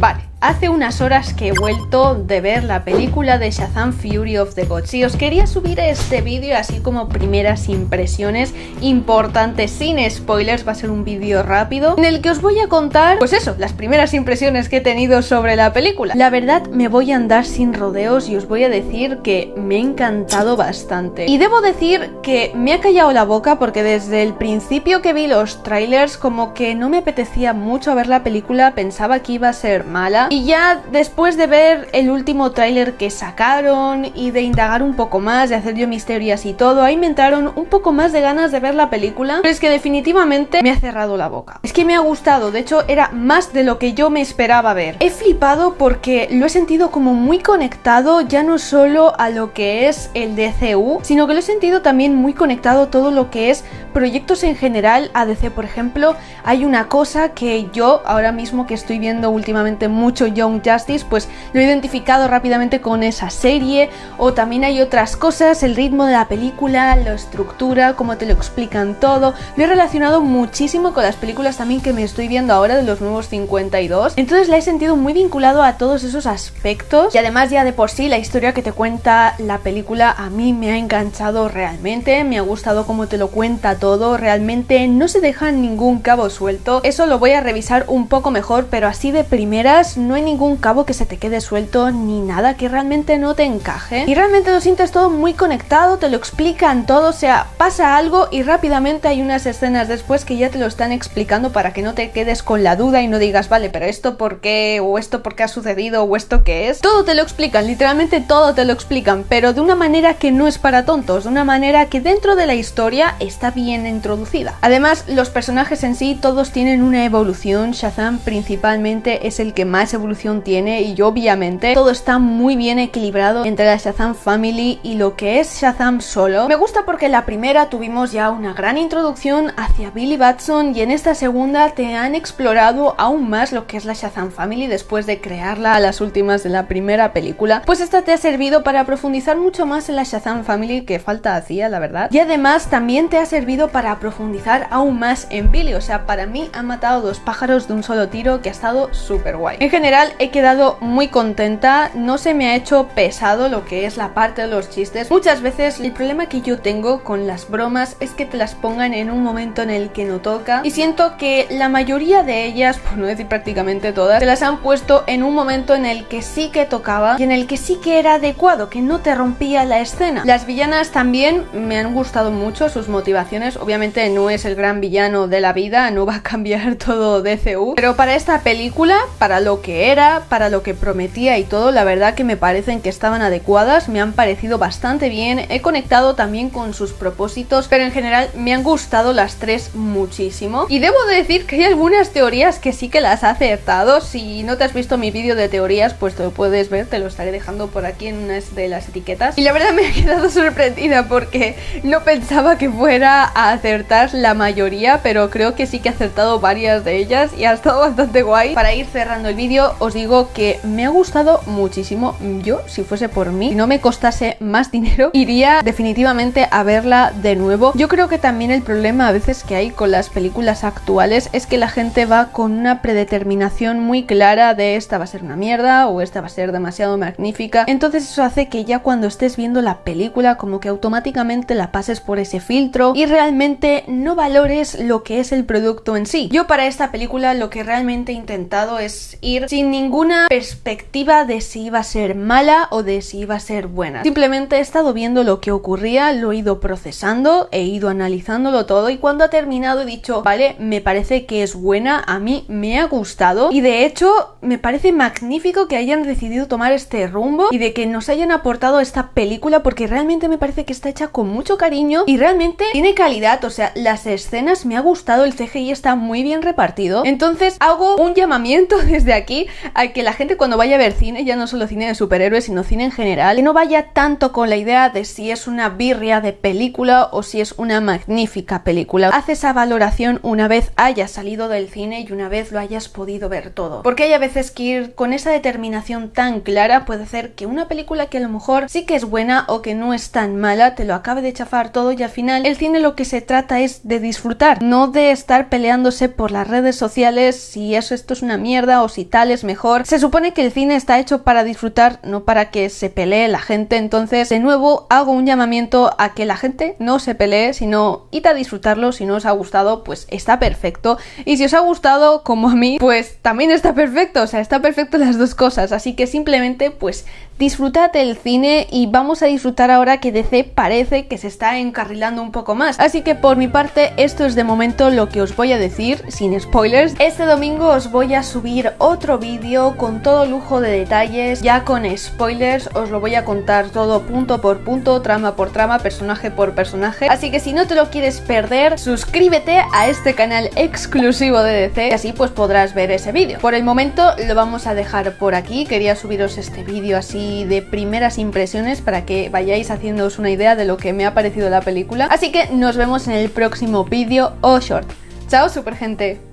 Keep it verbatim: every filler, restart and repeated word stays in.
Vale, hace unas horas que he vuelto de ver la película de Shazam Fury of the Gods y os quería subir este vídeo así como primeras impresiones importantes, sin spoilers. Va a ser un vídeo rápido en el que os voy a contar, pues eso, las primeras impresiones que he tenido sobre la película. La verdad, me voy a andar sin rodeos y os voy a decir que me ha encantado bastante. Y debo decir que me ha callado la boca porque desde el principio que vi los trailers como que no me apetecía mucho ver la película, pensaba que iba a ser mala, y ya después de ver el último tráiler que sacaron y de indagar un poco más, de hacer yo mis teorías y todo, ahí me entraron un poco más de ganas de ver la película, pero es que definitivamente me ha cerrado la boca. Es que me ha gustado, de hecho era más de lo que yo me esperaba ver. He flipado porque lo he sentido como muy conectado, ya no solo a lo que es el D C U, sino que lo he sentido también muy conectado todo lo que es proyectos en general a D C. Por ejemplo, hay una cosa que yo ahora mismo que estoy viendo últimamente mucho Young Justice, pues lo he identificado rápidamente con esa serie. O también hay otras cosas, el ritmo de la película, la estructura, cómo te lo explican todo, lo he relacionado muchísimo con las películas también que me estoy viendo ahora de los nuevos cincuenta y dos, entonces la he sentido muy vinculado a todos esos aspectos. Y además ya de por sí la historia que te cuenta la película a mí me ha enganchado realmente, me ha gustado cómo te lo cuenta todo, realmente no se deja ningún cabo suelto. Eso lo voy a revisar un poco mejor, pero así de primera no hay ningún cabo que se te quede suelto ni nada que realmente no te encaje, y realmente lo sientes todo muy conectado, te lo explican todo, o sea, pasa algo y rápidamente hay unas escenas después que ya te lo están explicando para que no te quedes con la duda y no digas, vale, pero esto por qué, o esto por qué ha sucedido, o esto qué es. Todo te lo explican, literalmente todo te lo explican, pero de una manera que no es para tontos, de una manera que dentro de la historia está bien introducida. Además, los personajes en sí todos tienen una evolución, Shazam principalmente es el que más evolución tiene, y obviamente todo está muy bien equilibrado entre la Shazam Family y lo que es Shazam solo. Me gusta porque la primera tuvimos ya una gran introducción hacia Billy Batson, y en esta segunda te han explorado aún más lo que es la Shazam Family después de crearla a las últimas de la primera película. Pues esta te ha servido para profundizar mucho más en la Shazam Family, que falta hacía, la verdad. Y además también te ha servido para profundizar aún más en Billy, o sea, para mí ha matado dos pájaros de un solo tiro, que ha estado súper guay. En general he quedado muy contenta, no se me ha hecho pesado lo que es la parte de los chistes. Muchas veces el problema que yo tengo con las bromas es que te las pongan en un momento en el que no toca, y siento que la mayoría de ellas, por no decir prácticamente todas, te las han puesto en un momento en el que sí que tocaba y en el que sí que era adecuado, que no te rompía la escena. Las villanas también me han gustado mucho sus motivaciones, obviamente no es el gran villano de la vida, no va a cambiar todo D C U, pero para esta película, para lo que era, para lo que prometía y todo, la verdad que me parecen que estaban adecuadas, me han parecido bastante bien, he conectado también con sus propósitos, pero en general me han gustado las tres muchísimo. Y debo decir que hay algunas teorías que sí que las he acertado. Si no te has visto mi vídeo de teorías, pues te lo puedes ver, te lo estaré dejando por aquí en una de las etiquetas. Y la verdad me he quedado sorprendida porque no pensaba que fuera a acertar la mayoría, pero creo que sí que he acertado varias de ellas y ha estado bastante guay. Para ir cerrando el vídeo, os digo que me ha gustado muchísimo. Yo, si fuese por mí, si no me costase más dinero, iría definitivamente a verla de nuevo. Yo creo que también el problema a veces que hay con las películas actuales es que la gente va con una predeterminación muy clara de esta va a ser una mierda o esta va a ser demasiado magnífica, entonces eso hace que ya cuando estés viendo la película como que automáticamente la pases por ese filtro y realmente no valores lo que es el producto en sí. Yo para esta película lo que realmente he intentado es ir sin ninguna perspectiva de si iba a ser mala o de si iba a ser buena. Simplemente he estado viendo lo que ocurría, lo he ido procesando, he ido analizándolo todo, y cuando ha terminado he dicho, vale, me parece que es buena, a mí me ha gustado, y de hecho me parece magnífico que hayan decidido tomar este rumbo y de que nos hayan aportado esta película, porque realmente me parece que está hecha con mucho cariño y realmente tiene calidad, o sea, las escenas me ha gustado, el C G I está muy bien repartido. Entonces hago un llamamiento de desde aquí a que la gente cuando vaya a ver cine, ya no solo cine de superhéroes sino cine en general, que no vaya tanto con la idea de si es una birria de película o si es una magnífica película. Haz esa valoración una vez hayas salido del cine y una vez lo hayas podido ver todo, porque hay a veces que ir con esa determinación tan clara puede hacer que una película que a lo mejor sí que es buena o que no es tan mala te lo acabe de chafar todo, y al final el cine lo que se trata es de disfrutar, no de estar peleándose por las redes sociales si eso, esto es una mierda o si tal, real es mejor. Se supone que el cine está hecho para disfrutar, no para que se pelee la gente. Entonces, de nuevo, hago un llamamiento a que la gente no se pelee, sino id a disfrutarlo. Si no os ha gustado, pues está perfecto. Y si os ha gustado, como a mí, pues también está perfecto. O sea, está perfecto las dos cosas. Así que simplemente, pues, disfrutad el cine y vamos a disfrutar ahora que D C parece que se está encarrilando un poco más. Así que por mi parte, esto es de momento lo que os voy a decir, sin spoilers. Este domingo os voy a subir otro vídeo con todo lujo de detalles, ya con spoilers, os lo voy a contar todo punto por punto, trama por trama, personaje por personaje. Así que si no te lo quieres perder, suscríbete a este canal exclusivo de D C y así pues podrás ver ese vídeo. Por el momento lo vamos a dejar por aquí, quería subiros este vídeo así de primeras impresiones para que vayáis haciéndoos una idea de lo que me ha parecido la película. Así que nos vemos en el próximo vídeo o short. ¡Chao, super gente!